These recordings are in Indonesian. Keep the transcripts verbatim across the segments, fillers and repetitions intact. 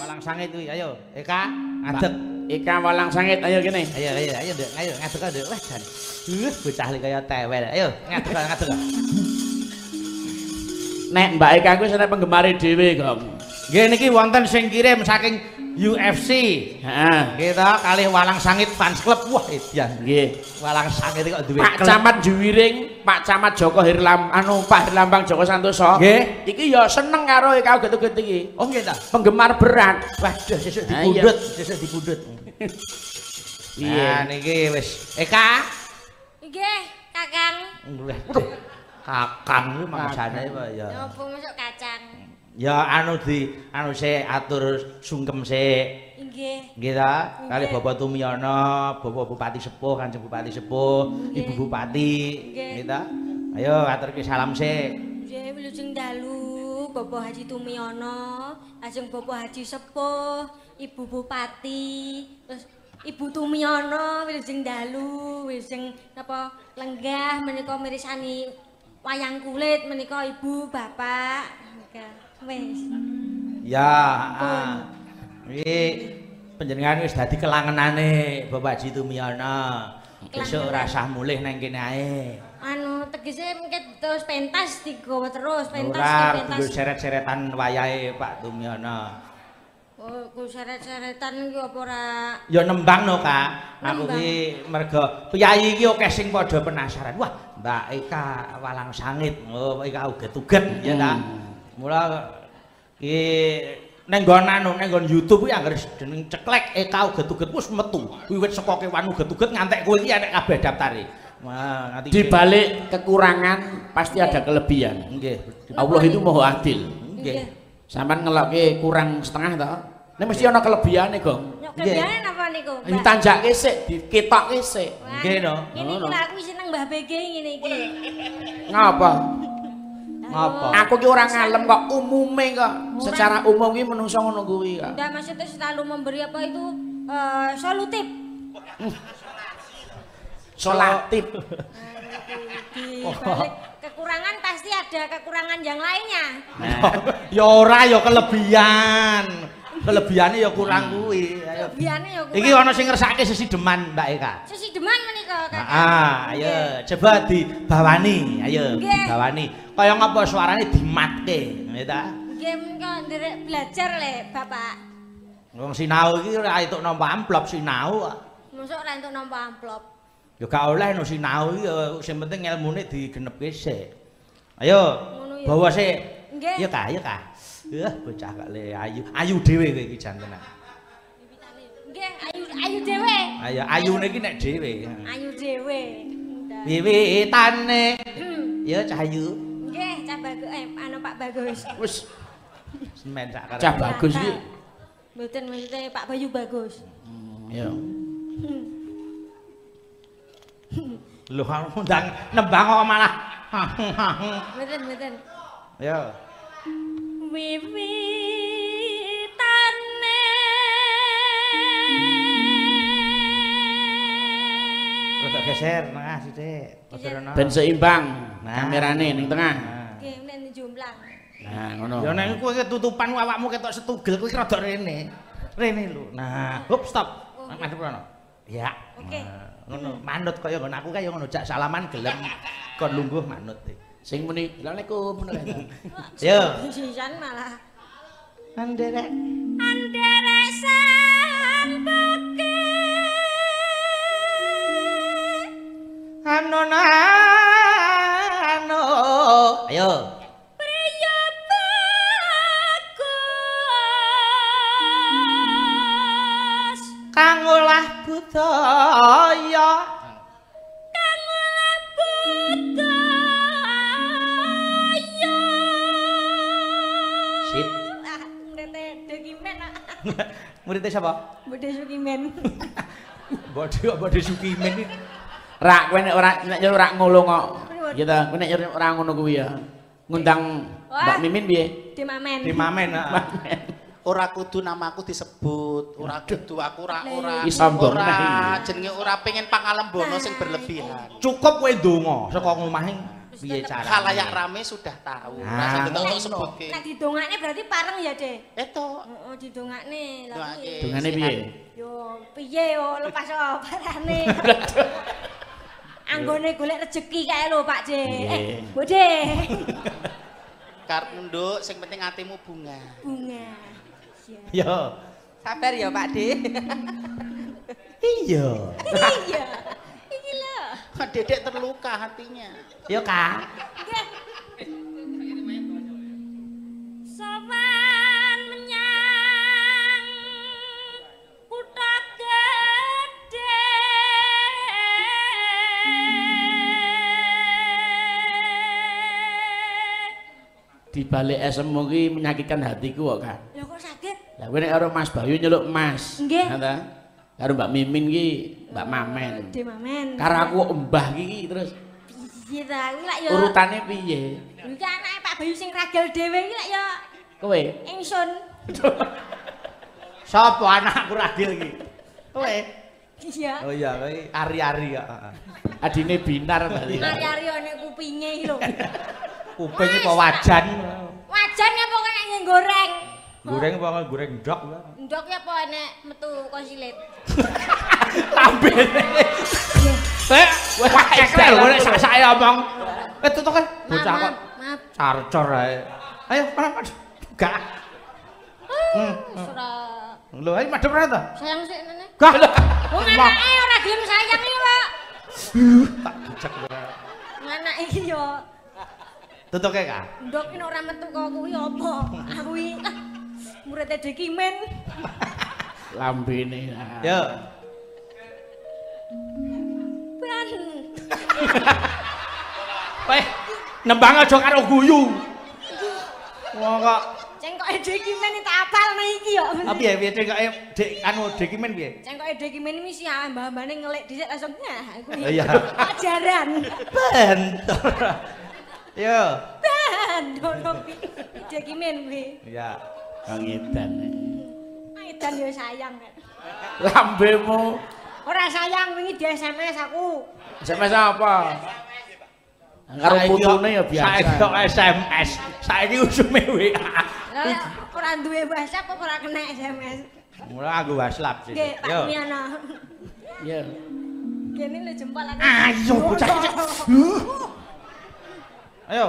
Walang sangit wi, ayo Eka ngadeg. Eka walang sangit, ayo kene. Ayo ayo ayo ndek, ayo ngadeg ndek. Wah jan. Heh bocah li kaya tewel. Ayo ngadeg ngadeg. Nek Mbak Eka kuwi seneng penggemari dhewe kok. Nggih niki wonten sing kirim saking U F C. Heeh. Nggih to kalih Walang Sangit Fans Club. Wah edian nggih. Walang Sangit kok duwe Pak Camat Juwiring, Pak Camat Joko Hirlam, anu Pak Hirlambang Joko Santoso. Nggih. Iki ya seneng karo Eka Uget-Uget iki. Oh nggih ta. Penggemar berat. Waduh sesuk dipundhut, sesuk dipundhut. Iya niki wis. Eka. Nggih, Kakang. Waduh. Kakang iki mangsane apa ya? Ya opo masuk kacang. Ya anu di anu sik atur sungkem sik. Nggih. Nggih ta? Kali Bapak Tumiyana, Bapak Bupati Sepuh, Kanjeng Bupati Sepuh, Ibu Bupati, nggih ta? Ayo aturke salam sik. Nggih, wilujeng dalu Bapak Haji Tumiyana, lajeng Bapak Haji Sepuh, Ibu Bupati, terus Ibu Tumiyana wilujeng dalu, wilujeng napa lenggah menika mirsani wayang kulit menika Ibu, Bapak. Wes. Ya, heeh. Iki panjenengan wis dadi kelangenane Bapak Haji Tumiyana. Besok ora sah mulih nang kene ae. Anu tegese mungkin terus pentas digowo terus pentas ke pentas. Ora seret-seretan wayahe Pak Tumiyana. Oh, ku seret-seretan iki apa ora? Ya nembang no, Kak. Aku iki mergo piyayi iki akeh sing padha penasaran. Wah, Mbak Eka Walang Sangit. Oh, Eka Uget-Uget ya ta. Mula ki nenggon anu nenggon YouTube ya nggak dening ceklek Eka Uget-Uget wis metu wiwit saka kewan uget-uget ngantek kowe iki enek kabeh daftare. Wah, di balik kekurangan pasti ada kelebihan. Nggih. Allah itu Maha Adil. Nggih. Sampeyan ngelokke kurang setengah to? Nek mesti ana kelebihane, Gong. Kelebihane napa niku? Ditanjake sik, diketokke sik. Nggih to. Ngene iki aku seneng Mbah B G ngene iki. Ngapa? Apa? Aku ki orang ngalem kok umume kok. Secara umum ki menungso ngono kuwi kok. Ndak maksudnya selalu memberi apa itu eh solutif. Solatif. Kekurangan pasti ada kekurangan yang lainnya. Ya ora ya kelebihan. Kelebihane ya kurang kuwi. Kelebihane ya kurang. Iki ana sing ngersake sesideman Mbak Eka. Sesideman menika Kakak. Ah, ayo coba dibawani. Ayo dibawani. Kaya ngapa suarane dimatke, nggih ta? Nggih menika nderek belajar le, Bapak. Wong sinau iki ora entuk nampa amplop sinau kok. Mosok ora entuk nampa amplop. Ya gak oleh no sinau iki sing penting ilmune digenepke sik. Ayo bawa sik. Nggih. Ya ta, ya ta. Eh bocah gak le ayu ayu dhewe kowe iki jan tenan. Nggih, ayu ayu dhewe. Ayo ayune iki nek dhewe. Ayu dhewe. Wiwitane ya Cahayu. Nggih, Cah Bagus eh ana Pak Bagus. Wis semen sak karep. Cah Bagus iki mboten mesti Pak Bayu Bagus. Ya. Lho aku ndang nembang kok malah. Mboten mboten. Ya. Wiwitane rodok geser tengah sithik ben seimbang kamerane ning tengah nggih nek njomlang nah ngono ya nek kowe ketutupan awakmu ketok setugel kowe rodok rene rene lho nah hop stop madhep rono ya oke ngono manut kaya ngono aku kaya ngono jak salaman gelem kon lungguh manut sing muni Assalamualaikum ngono kae. Yo. Sisan malah anderek anderek sambeke anona ano ayo priya bagus kang olah budaya kang olah budaya muridnya siapa? Bode Sukimen. Bode Bode Sukimen iki. Rak kowe nek ora nek nyuruh rak ngolo kok. Ya ta, kowe nek nyuruh ora ngono kuwi ya. Ngundang Mbak Mimin piye? Dimamen. Dimamen, heeh. Ora kudu namaku disebut, ora kudu aku ora ora. Ora jenenge ora pengin pangalembono sing berlebihan. Cukup kowe ndonga saka ngomah piye carane. Khalayak rame sudah tahu. Rasa bentuk sebutke. Nek didongakne berarti pareng ya, Dek. Eto. Heeh, didongakne. Lha piye? Dongane piye? Yo piye yo lepas oparane. Anggone golek rejeki kae lho, Pak J. Eh, Bu D. Karep nduk, sing penting atimu bunga. Bunga. Iya. Yo. Sabar ya, Pak D. Iya. Iya. Iki lho. Kok Dedek terluka hatinya. Iya, Kak. Nggih. Sowan menyang kutha gedhe. Di balik esmu ki menyakitkan hatiku kok, Kak. Lho kok sakit? Lah kowe nek karo Mas Bayu nyeluk Mas. Nggih. Karo Mbak Mimin ki, Mbak Mamen. Di Mamen. Karo aku Mbah ki terus. Piye ta? Ki lak ya. Urutane piye? Iki anake Pak Bayu sing ragel dhewe ki lak ya. Kowe? Ingsun. Sopo anakku ragel ki? Kowe? Iya. Oh iya, kowe ari-ari kok. Adine Binar berarti. Ari-ari one kupinge iki lho. Kuping apa wajan? Wajan apa kok nek goreng? Goreng apa goreng ndok lah. Ndok ya apa enek metu konsilet. Lambene. Eh, wah cekel lho nek sak-sake omong. Eh tutuk kan bocah kok. Maaf. Carcor ae. Ayo mana gak. Hmm. Lho ayo madhep ra to? Sayang sik nene. Gah. Wong anake ora gelem sayang iki kok. Tak bocek ora. Anake iki yo. Tutuke Kak. Ndok iki ora metu kok kuwi apa? Aku iki muridnya Dekimen. Lambene. Yo. Ban. Weh, nembang aja karo guyu. Wong kok cengkoke Dekimen iki tak apalne iki yo. Apa ya piye cengkoke Dek anu Dekimen piye? Cengkoke Dekimen iki sih mbah-mbahane ngelik dhisik langsung nyah kuwi. Iya. Ajaran. Bentor. Yo. Ban ngono piye Dekimen kuwi. Iya. Kang Edan. Edan yo sayang nek. Lambemu. Ora sayang wingi di S M S aku. S M S apa? Karo putune ya biasa. Saiki kok S M S. Saiki usume W A. Lah ora duwe WhatsApp kok ora kena S M S. Ora aku WhatsApp sih. Yo. Yo. Kene le jempol aku. Ayo bocah. Ayo.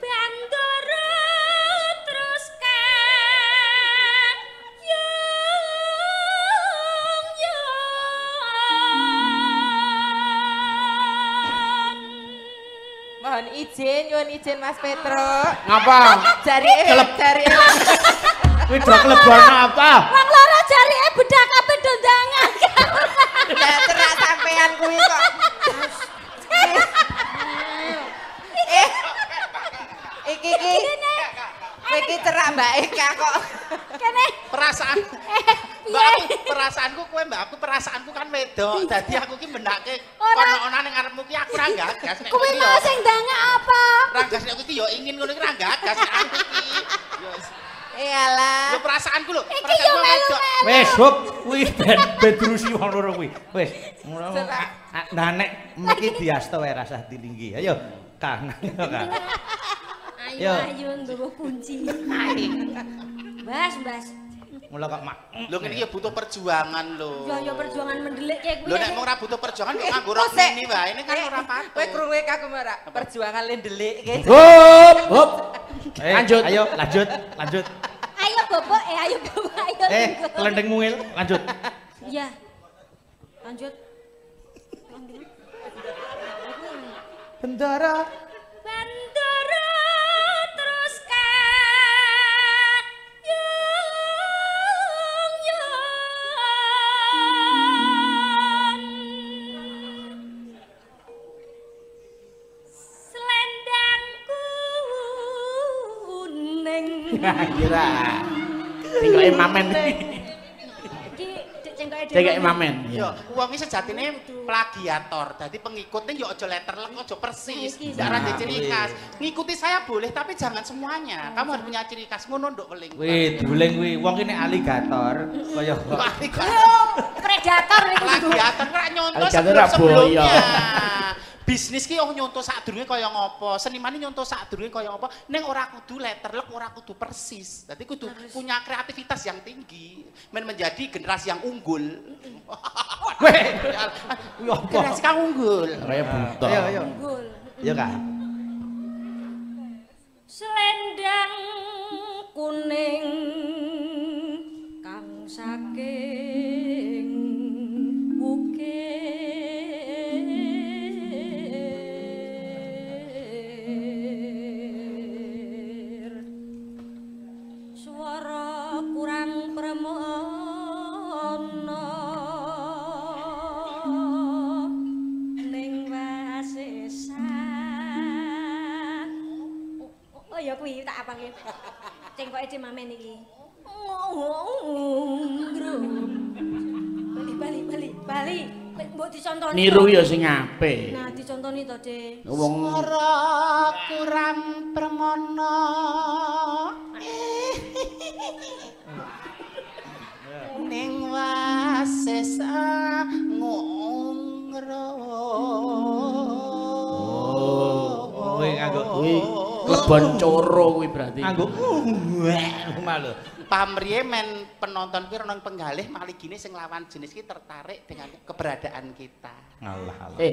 Bandoro. Mohon izin, mohon izin Mas Petro. Ngapa? Jarike kelep jarike. Kuwi do klebono apa? Wong loro jarike bedak kabeh dondangan. Lah terak sampean kuwi kok. Eh. Iki iki. Iki terak Mbak Eka kok. Kene perasaan. Mbak aku perasaanku kowe Mbak aku perasaanku kan wedok. Dadi aku ki mbenake ono-ono ning ngarepmu ki aku ra gagas nek. Kowe mau sing ndangak apa? Gagas nek aku ki yo ingin ngono ki ra gagas aku ki. Iyalah. Yo perasaanku lho, perasaanku wedok. Wis hop kuwi ben bedrusi wong loro kuwi. Wis ngono. Nah nek mriki diasta wae rasah dilinggi. Ayo kanan yo kan. Ayo ayo ndoro kunci. Bas bas. Mula kok mak. Lho ngene iki butuh perjuangan lho. Ya ya perjuangan mendelik kae kuwi. Lho nek mung ora butuh perjuangan kok nganggo rok ngene wae. Ini kan ora pantes. Kowe krungu aku ora perjuangan le ndelik kae. Hop hop. Lanjut. Ayo lanjut, lanjut. Ayo bobok eh ayo bobok ayo. Eh kelendeng mungil, lanjut. Iya. Lanjut. Bendara. Bendara. Kira cengkoke Mamen iki cengkoke Mamen yo wong iki sejatine plagiator dadi pengikutnya yo aja letterlek aja persis ora duwe ciri khas ngikuti saya boleh tapi jangan semuanya kamu harus punya ciri khas ngono nduk weling weh duling kuwi wong iki nek aligator kaya predator niku plagiator ora nyontoh sebelumnya bisnis ki oh nyontoh sak durunge kaya ngopo, seniman nyontoh sak durunge kaya ngopo, neng ora kudu letterlek, ora kudu persis. Dadi kudu punya kreativitas yang tinggi, men menjadi generasi yang unggul. Generasi kang unggul. Kaya buta. Ayo unggul. Iya kan? Selendang kuning kang saking bukit cengkoke cimamen iki. Bali bali bali bali. Mbok dicontoni. Niru ya sing apik. Nah, dicontoni to, Dik. Ora kurang permono. Ning wasesa ngongro. Oh, kowe nganggo kuwi. Klebon coro kuwi berarti. Anggo malah pamriye men penonton kuwi renang penggalih malih gini sing lawan jenis ki tertarik dengan keberadaan kita. Allah Allah. Eh,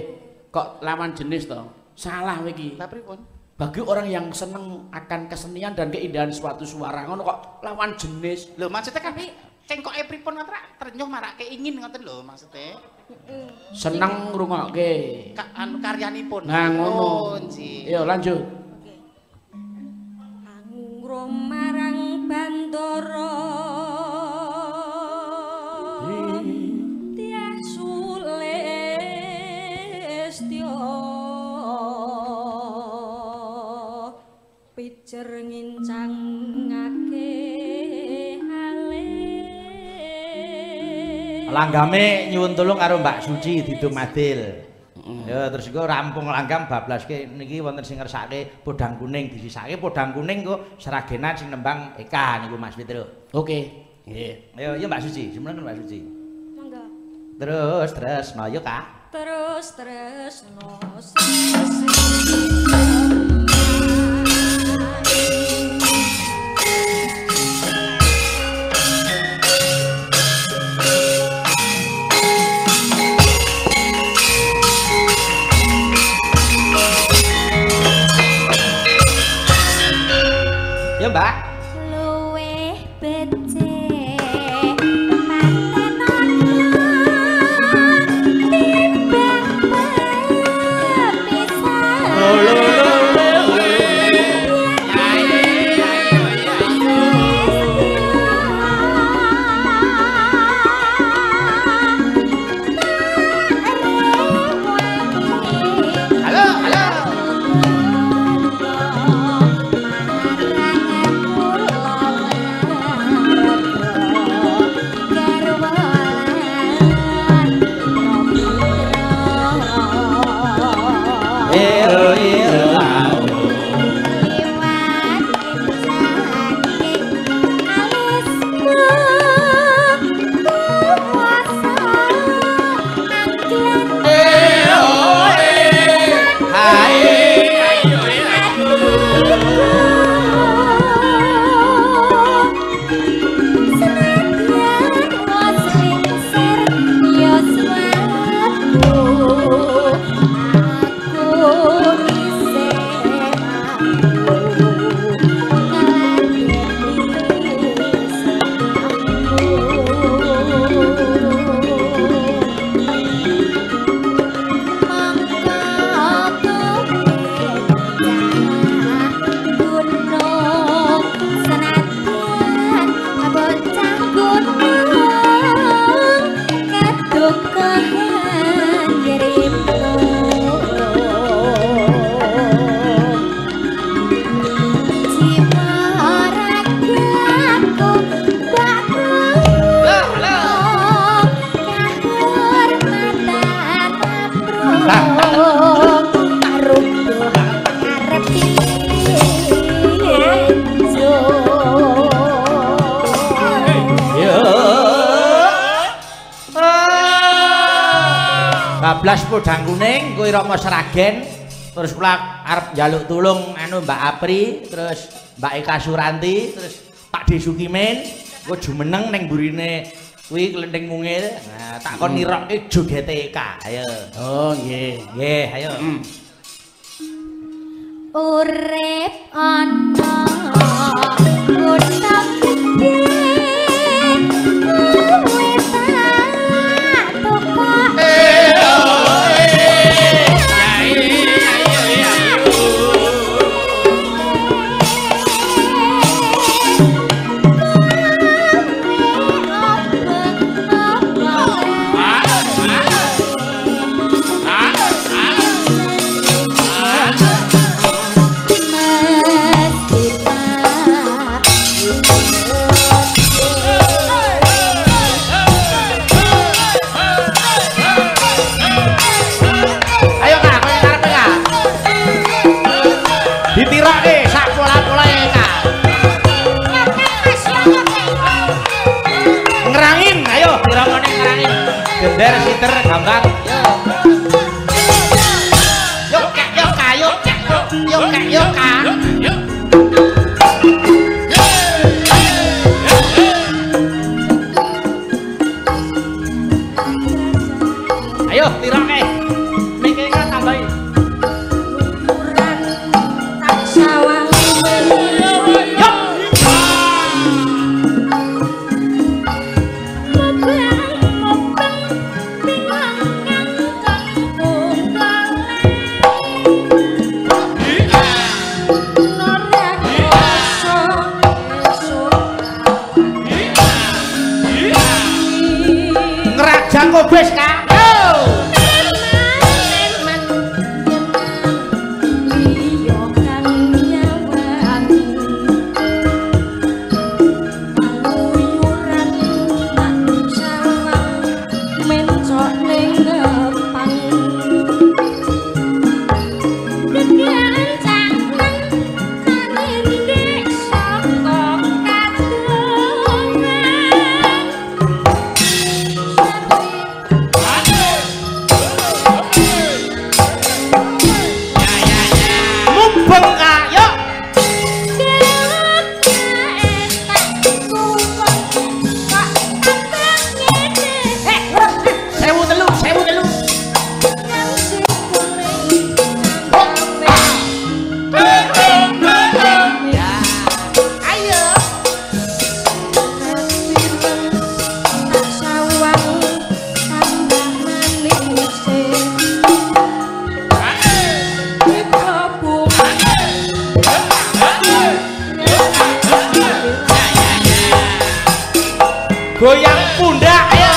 kok lawan jenis toh? Salah kowe iki. Pripun? Bagi orang yang seneng akan kesenian dan keindahan suatu suara ngono kok lawan jenis. Lho maksudnya kan cengkoke pripun ngoten ra ternyuh marake ingin ngoten lho maksudnya. Seneng ngrungokke anu karyanipun. Nah ngono. Yo lanjut. Marang Bandoro tiah sulestyo pijer ngincang ngake hale langgame nyuwun tulung karo Mbak Suci didung madil. Ya terus gue rampung langgam bablas ke niki wonten sing ngersake podang kuning disisake podang kuning kok seragenan sing nembang Eka niku Mas Fitro. Oke. Nggih. Ayo ya Mbak Suci, semono Mbak Suci. Monggo. Terus tresno ya Kak. Terus tresno ya Mbak luweh becik halo halo. Terima kasih. dua belas podang kuning, kowe Rama Sragen, terus kula arep njaluk tulung anu Mbak Apri, terus Mbak Eka Suranti, terus Pak De Sukimen, kowe jumeneng ning burine kuwi Klething Mungil. Nah, tak kon nirokke jogete Eka. Ayo. Oh, nggih, nggih, ayo. Mm. Urip ana kutha gedhe. Gender, siter, gambar. Yuk kak, yuk kak, yuk kak, yuk kak, yuk kak. Ayo, tirok eh. Niki kan tambahin. Ukuran tak sawang. Wes ka goyang pundak, ayo.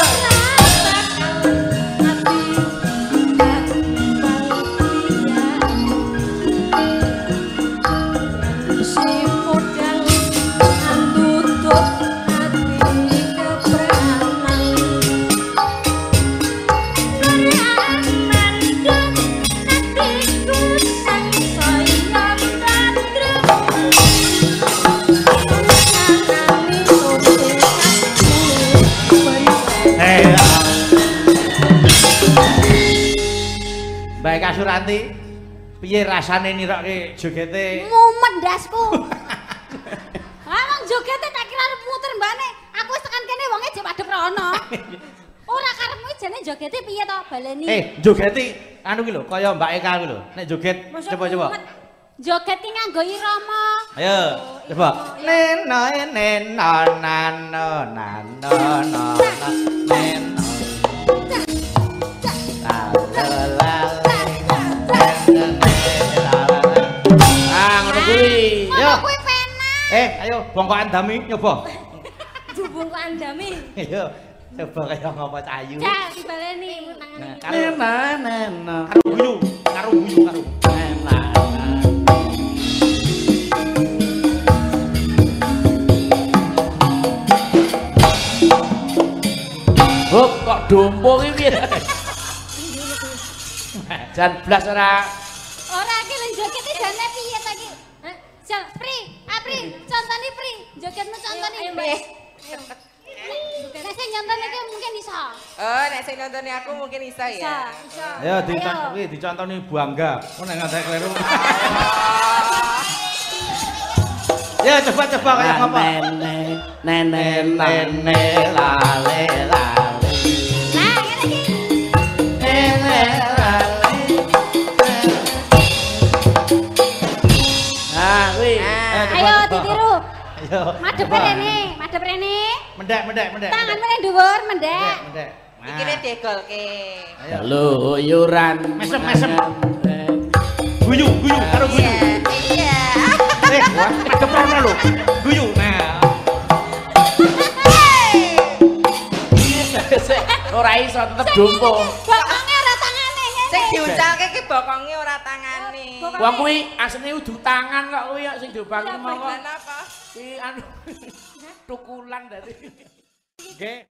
Mbak Eka Suranti, piye rasane nirokke jogete? Mumet ndasku. Ha wong jogete tak kira arep muter mbane. Aku wis tekan kene wonge jek padhep rono. Ora karepmu jane jogete piye to baleni? Eh, jogete anu ki lho, kaya Mbak Eka ki lho. Nek joget coba-coba. Joget ki nganggo irama. Ayo, coba. Nen nen nen nan nan nan nan nen. Eh, ayo bongkokan dami nyoba. Bongkokan dami. Ayo, coba kaya ngopo cayu. Ya, dibaleni tangan iki. Nah, nah, nah. Karo guyu, karo guyu, karo. Nah, nah. Hop, kok dompo iki piye? Jan blas ora. Ora iki njokete jane piye ta iki? Heh, Jal, Pri. Pri, contohnya Pri, jogetmu contohnya Pri. Rasanya nyonton iki mungkin iso. Oh, nek sing nyontoni aku mungkin iso ya. Iso. Ayo dicontoni, dicontoni Bu Angga. Mun nek ngantek kleru. Ya coba-coba kayak apa? Nenek nenek lale lale. Madep rene, madep rene. Mendek, mendek, mendek. Tangan rene dhuwur, mendek. Mendek. Iki ne degolke. Lho, yuran. Mesem-mesem. Guyu, guyu karo guyu. Iya. Eh, madep rene lho. Guyu. Nah. Ora iso tetep jompo. Bokonge ora tangane. Sing diuncalke iki bokonge ora tangane. Wong kuwi asline udu tangan kok kuwi sing diobangi monggo. Ki anu tukulan dari. Nggih.